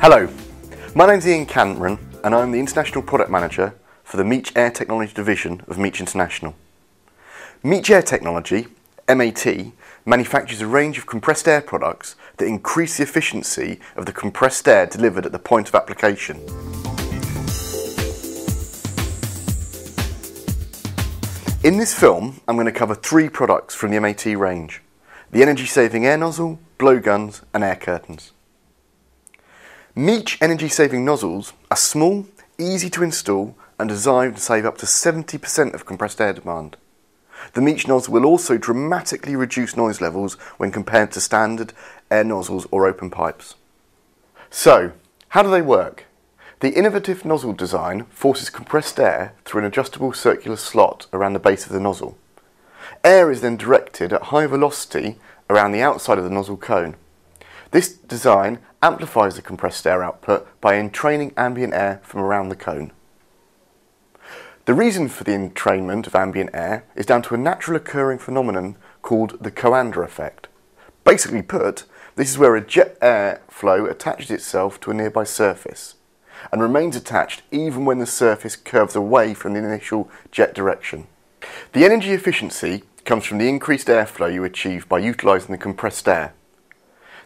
Hello, my name's Ian Cameron and I'm the International Product Manager for the Meech Air Technology Division of Meech International. Meech Air Technology, MAT, manufactures a range of compressed air products that increase the efficiency of the compressed air delivered at the point of application. In this film, I'm going to cover three products from the MAT range: the energy-saving air nozzle, blowguns and air curtains. Meech energy-saving nozzles are small, easy to install and designed to save up to 70% of compressed air demand. The Meech nozzle will also dramatically reduce noise levels when compared to standard air nozzles or open pipes. So, how do they work? The innovative nozzle design forces compressed air through an adjustable circular slot around the base of the nozzle. Air is then directed at high velocity around the outside of the nozzle cone. This design amplifies the compressed air output by entraining ambient air from around the cone. The reason for the entrainment of ambient air is down to a natural occurring phenomenon called the Coandă effect. Basically put, this is where a jet air flow attaches itself to a nearby surface and remains attached even when the surface curves away from the initial jet direction. The energy efficiency comes from the increased airflow you achieve by utilising the compressed air.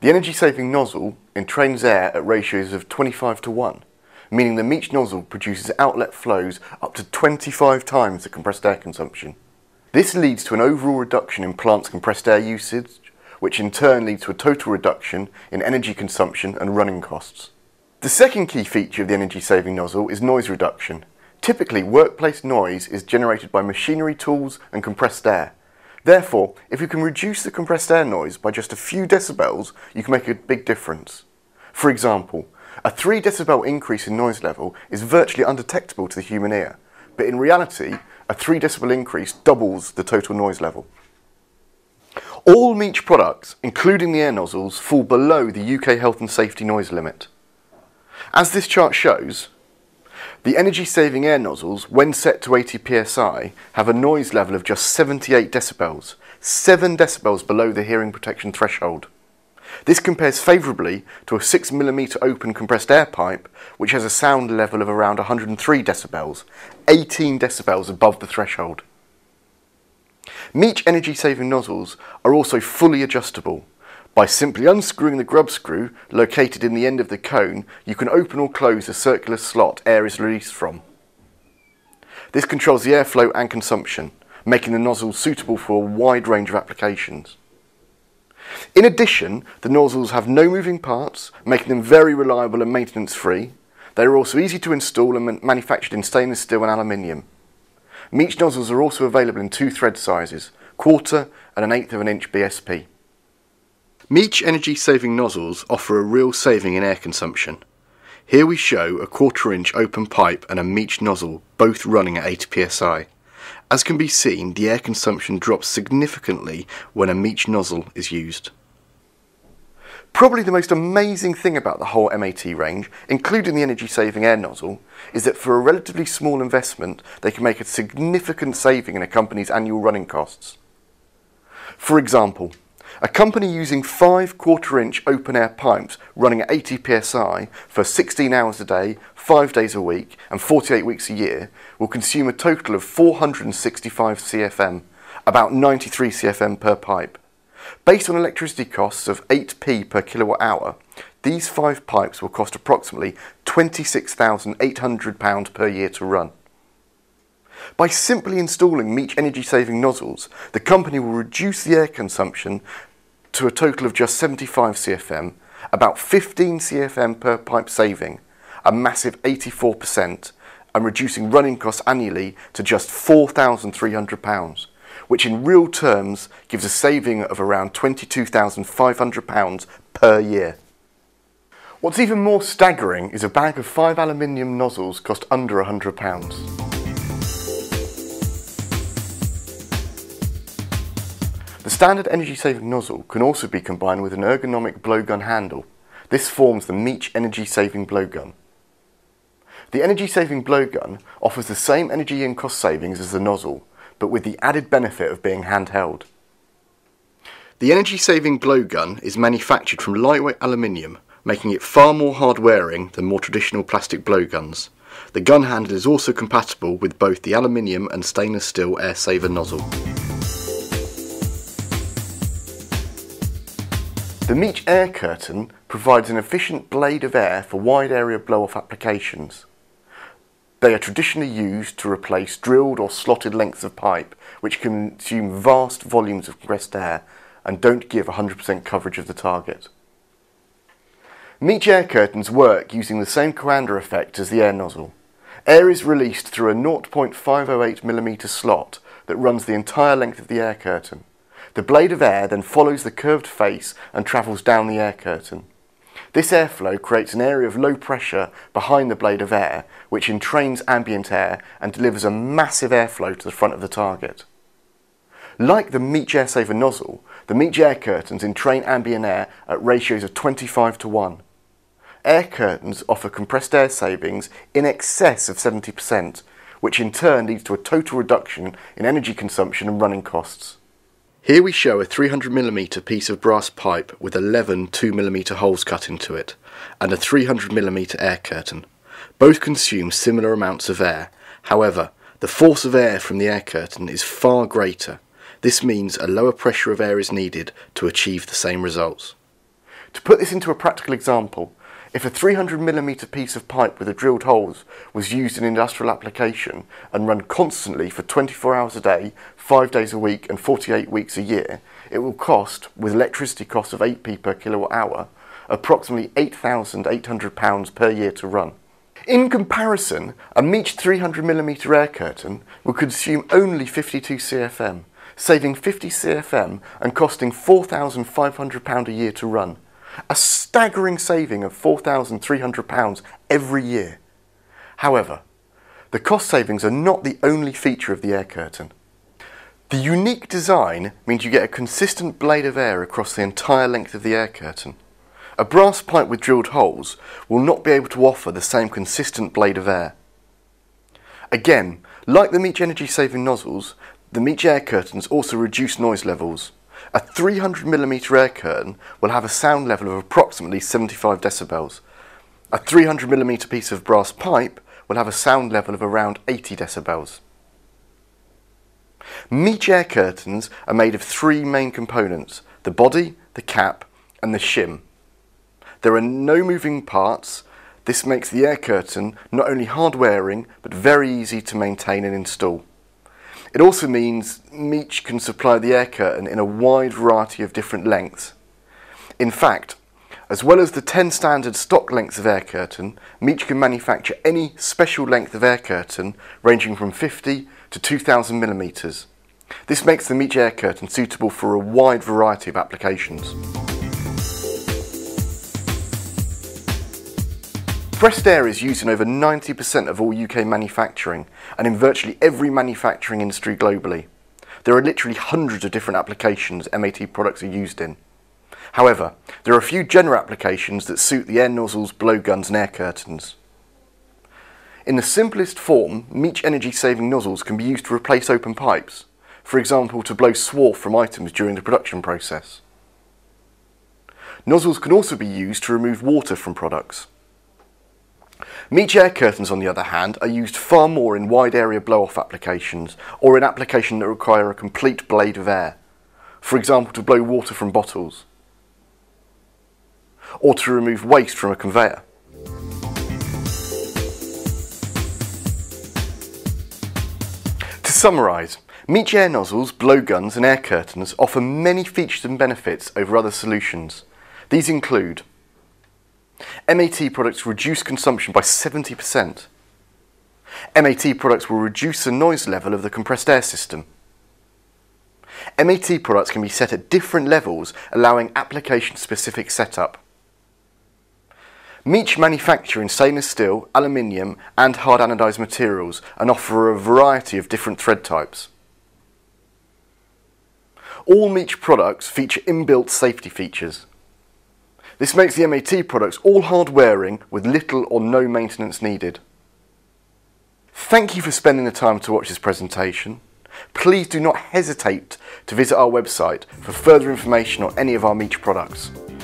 The energy-saving nozzle entrains air at ratios of 25:1, meaning the Meech nozzle produces outlet flows up to 25 times the compressed air consumption. This leads to an overall reduction in plants' compressed air usage, which in turn leads to a total reduction in energy consumption and running costs. The second key feature of the energy-saving nozzle is noise reduction. Typically, workplace noise is generated by machinery, tools and compressed air. Therefore, if you can reduce the compressed air noise by just a few decibels, you can make a big difference. For example, a 3 decibel increase in noise level is virtually undetectable to the human ear, but in reality, a 3 decibel increase doubles the total noise level. All Meech products, including the air nozzles, fall below the UK health and safety noise limit. As this chart shows, the energy-saving air nozzles, when set to 80 psi, have a noise level of just 78 decibels, 7 decibels below the hearing protection threshold. This compares favourably to a 6mm open compressed air pipe, which has a sound level of around 103 decibels, 18 decibels above the threshold. Meech energy-saving nozzles are also fully adjustable. By simply unscrewing the grub screw located in the end of the cone, you can open or close the circular slot air is released from. This controls the airflow and consumption, making the nozzle suitable for a wide range of applications. In addition, the nozzles have no moving parts, making them very reliable and maintenance-free. They are also easy to install and manufactured in stainless steel and aluminium. Meech nozzles are also available in 2 thread sizes, 1/4 and 1/8 inch BSP. Meech energy-saving nozzles offer a real saving in air consumption. Here we show a 1/4 inch open pipe and a Meech nozzle both running at 80 psi. As can be seen, the air consumption drops significantly when a Meech nozzle is used. Probably the most amazing thing about the whole MAT range, including the energy-saving air nozzle, is that for a relatively small investment they can make a significant saving in a company's annual running costs. For example, a company using 5 1/4 inch open air pipes running at 80 psi for 16 hours a day, 5 days a week and 48 weeks a year will consume a total of 465 CFM, about 93 CFM per pipe. Based on electricity costs of 8p per kilowatt hour, these 5 pipes will cost approximately £26,800 per year to run. By simply installing Meech energy-saving nozzles, the company will reduce the air consumption to a total of just 75 CFM, about 15 CFM per pipe saving, a massive 84%, and reducing running costs annually to just £4,300, which in real terms gives a saving of around £22,500 per year. What's even more staggering is a bag of 5 aluminium nozzles cost under £100. The standard energy-saving nozzle can also be combined with an ergonomic blowgun handle. This forms the Meech energy-saving blowgun. The energy-saving blowgun offers the same energy and cost savings as the nozzle, but with the added benefit of being handheld. The energy-saving blowgun is manufactured from lightweight aluminium, making it far more hard wearing than more traditional plastic blowguns. The gun handle is also compatible with both the aluminium and stainless steel airsaver nozzle. The Meech air curtain provides an efficient blade of air for wide area blow-off applications. They are traditionally used to replace drilled or slotted lengths of pipe, which consume vast volumes of compressed air and don't give 100% coverage of the target. Meech air curtains work using the same Coandă effect as the air nozzle. Air is released through a 0.508mm slot that runs the entire length of the air curtain. The blade of air then follows the curved face and travels down the air curtain. This airflow creates an area of low pressure behind the blade of air, which entrains ambient air and delivers a massive airflow to the front of the target. Like the Meech airsaver nozzle, the Meech air curtains entrain ambient air at ratios of 25:1. Air curtains offer compressed air savings in excess of 70%, which in turn leads to a total reduction in energy consumption and running costs. Here we show a 300mm piece of brass pipe with 11 2mm holes cut into it, and a 300mm air curtain. Both consume similar amounts of air. However, the force of air from the air curtain is far greater. This means a lower pressure of air is needed to achieve the same results. To put this into a practical example, if a 300mm piece of pipe with drilled holes was used in industrial application and run constantly for 24 hours a day, 5 days a week and 48 weeks a year, it will cost, with electricity costs of 8p per kilowatt hour, approximately £8,800 per year to run. In comparison, a Meech 300mm air curtain will consume only 52 CFM, saving 50 CFM and costing £4,500 a year to run. A staggering saving of £4,300 every year. However, the cost savings are not the only feature of the air curtain. The unique design means you get a consistent blade of air across the entire length of the air curtain. A brass pipe with drilled holes will not be able to offer the same consistent blade of air. Again, like the Meech energy saving nozzles, the Meech air curtains also reduce noise levels. A 300mm air curtain will have a sound level of approximately 75 decibels. A 300mm piece of brass pipe will have a sound level of around 80 decibels. Meech air curtains are made of three main components: the body, the cap and the shim. There are no moving parts. This makes the air curtain not only hard wearing but very easy to maintain and install. It also means Meech can supply the air curtain in a wide variety of different lengths. In fact, as well as the 10 standard stock lengths of air curtain, Meech can manufacture any special length of air curtain ranging from 50 to 2,000 millimetres. This makes the Meech air curtain suitable for a wide variety of applications. Compressed air is used in over 90% of all UK manufacturing and in virtually every manufacturing industry globally. There are literally hundreds of different applications MAT products are used in. However, there are a few general applications that suit the air nozzles, blowguns and air curtains. In the simplest form, Meech energy saving nozzles can be used to replace open pipes, for example to blow swarf from items during the production process. Nozzles can also be used to remove water from products. Meech air curtains, on the other hand, are used far more in wide area blow-off applications or in applications that require a complete blade of air, for example to blow water from bottles or to remove waste from a conveyor. To summarise, Meech air nozzles, blowguns and air curtains offer many features and benefits over other solutions. These include: MAT products reduce consumption by 70%. MAT products will reduce the noise level of the compressed air system. MAT products can be set at different levels, allowing application-specific setup. Meech manufacture in stainless steel, aluminium and hard anodised materials and offer a variety of different thread types. All Meech products feature inbuilt safety features. This makes the MAT products all hard wearing with little or no maintenance needed. Thank you for spending the time to watch this presentation. Please do not hesitate to visit our website for further information on any of our Meech products.